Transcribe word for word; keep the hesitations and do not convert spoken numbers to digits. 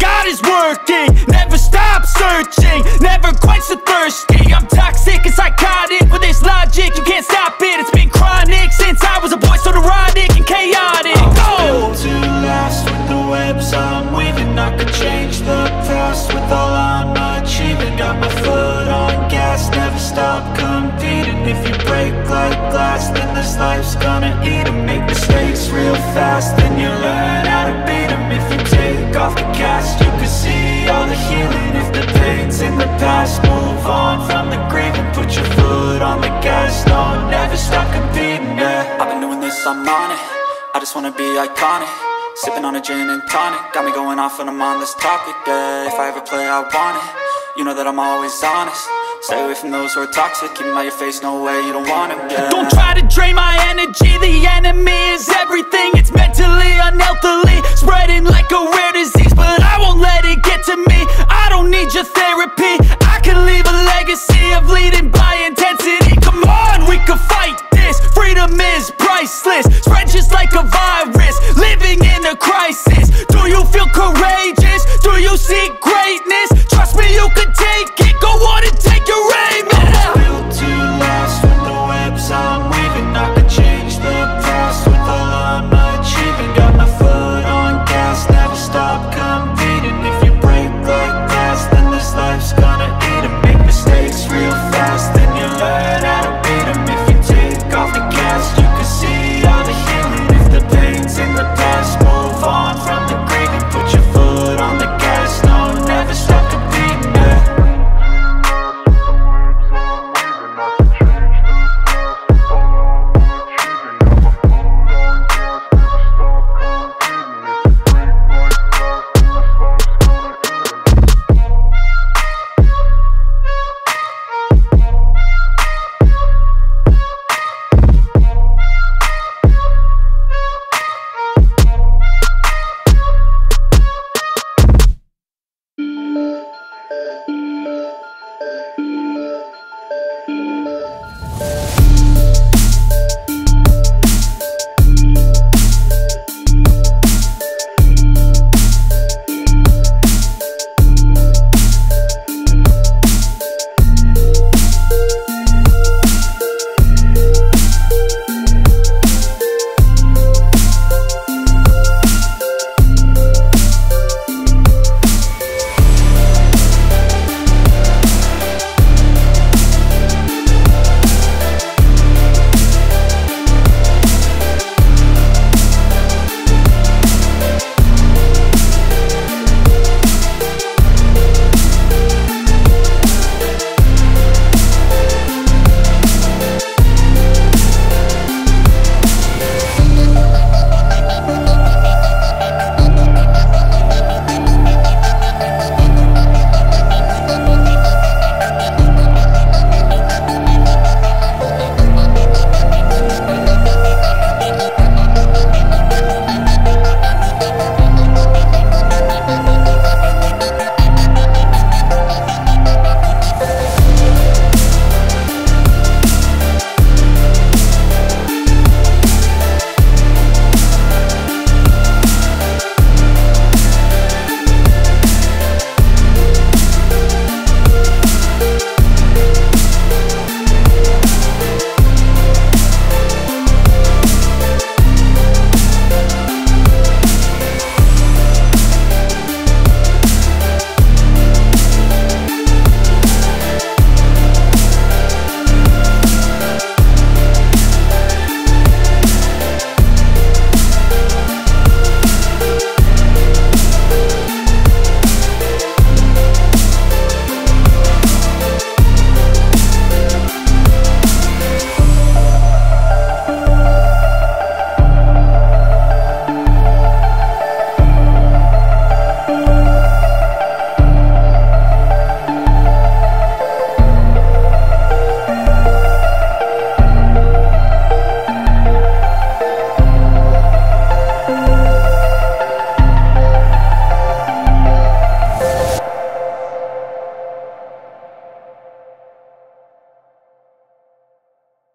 got is working. Never stop searching, never quench the thirsty. I'm toxic and psychotic, with this logic you can't stop it. It's been chronic since I was a boy, so neurotic and chaotic. I'm still too lost with the webs I'm weaving. I could change the past with all I'm achieving. Got my foot on gas, never stop competing. If you break like glass, then this life's gonna eat 'em. Make mistakes real fast, then you learn how to beat 'em. If you take off the cast, you can see all the healing. If the pain's in the past, move on from the grave and put your foot on the gas. Don't never stop competing, yeah. I've been doing this, I'm on it. I just wanna be iconic, sipping on a gin and tonic. Got me going off when I'm on this topic, yeah. If I ever play, I want it. You know that I'm always honest. Stay away from those who are toxic. Keep them out your face, no way, you don't want them, yeah. Don't try to drain my energy. The enemy is everything. It's mentally, unhealthily, spreading like a rare disease. But I won't let it get to me. I don't need your therapy. I can leave a legacy of leading by intensity. Come on, we can fight this. Freedom is priceless. Spread just like a virus.